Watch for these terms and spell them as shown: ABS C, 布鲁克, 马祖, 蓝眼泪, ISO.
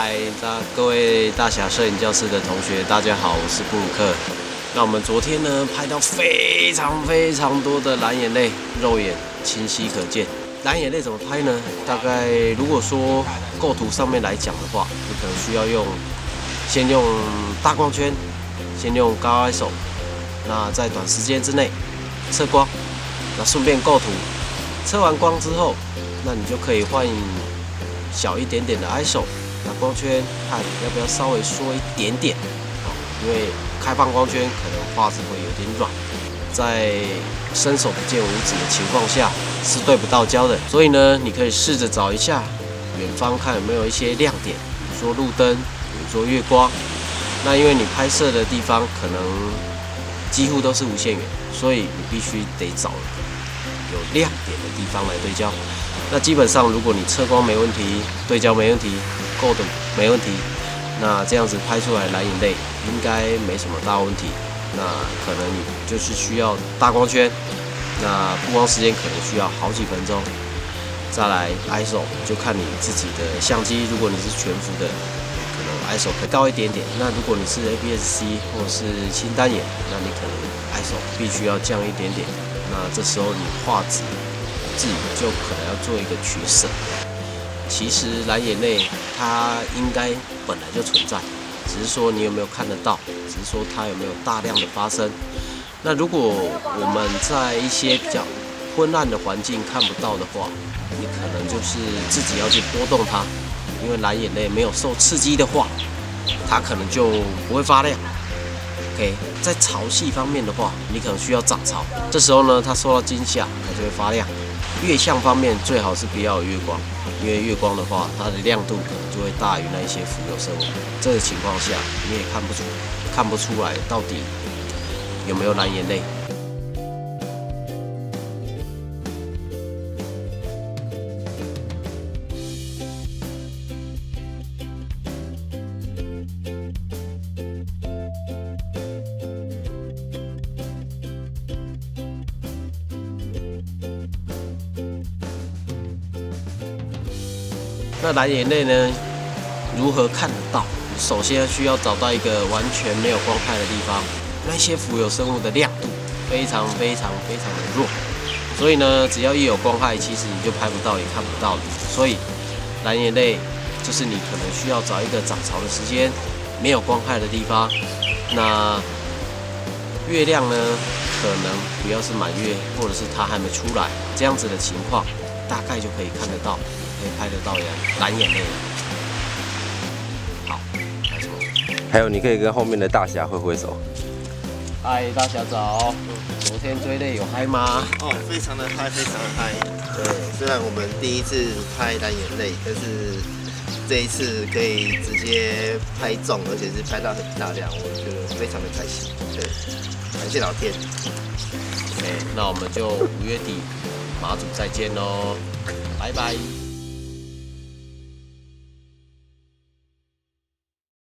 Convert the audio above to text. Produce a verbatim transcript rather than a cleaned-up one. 嗨，大各位大侠摄影教室的同学，大家好，我是布鲁克。那我们昨天呢，拍到非常非常多的蓝眼泪，肉眼清晰可见。蓝眼泪怎么拍呢？大概如果说构图上面来讲的话，你可能需要用先用大光圈，先用高 I S O， 那在短时间之内测光，那顺便构图。测完光之后，那你就可以换小一点点的 I S O。 那光圈看要不要稍微缩一点点，好，因为开放光圈可能画质会有点软，在伸手不见五指的情况下是对不到焦的。所以呢，你可以试着找一下远方，看有没有一些亮点，比如说路灯，比如说月光。那因为你拍摄的地方可能几乎都是无限远，所以你必须得找有亮点的地方来对焦。那基本上，如果你测光没问题，对焦没问题，够的没问题，那这样子拍出来蓝眼泪应该没什么大问题。那可能你就是需要大光圈，那曝光时间可能需要好几分钟。再来 I S O 就看你自己的相机，如果你是全幅的，可能 I S O 可以高一点点。那如果你是 A B S C 或者是清单眼，那你可能 I S O 必须要降一点点。那这时候你画质自己就可能要做一个取舍。其实蓝眼泪它应该本来就存在，只是说你有没有看得到，只是说它有没有大量的发生。那如果我们在一些比较昏暗的环境看不到的话，你可能就是自己要去波动它，因为蓝眼泪没有受刺激的话，它可能就不会发亮。OK， 在潮汐方面的话，你可能需要涨潮，这时候呢，它受到惊吓，它就会发亮。月相方面最好是不要有月光，因为月光的话，它的亮度可能就会大于那一些浮游生物。这个情况下，你也看不出，看不出来到底有没有蓝眼泪。那蓝眼泪呢？如何看得到？首先需要找到一个完全没有光害的地方，那些浮游生物的亮度非常非常非常的弱，所以呢，只要一有光害，其实你就拍不到也看不到了。所以蓝眼泪就是你可能需要找一个涨潮的时间，没有光害的地方。那月亮呢，可能不要是满月，或者是它还没出来，这样子的情况，大概就可以看得到。可以拍得到蓝眼泪。好，还有还有，你可以跟后面的大侠挥挥手。嗨，大侠早。昨天追泪有嗨吗？哦，非常的嗨，非常的嗨。对，虽然我们第一次拍蓝眼泪，但是这一次可以直接拍中，而且是拍到很大量，我觉得非常的开心。对，感谢老天。OK， 那我们就五月底马祖再见喽，拜拜。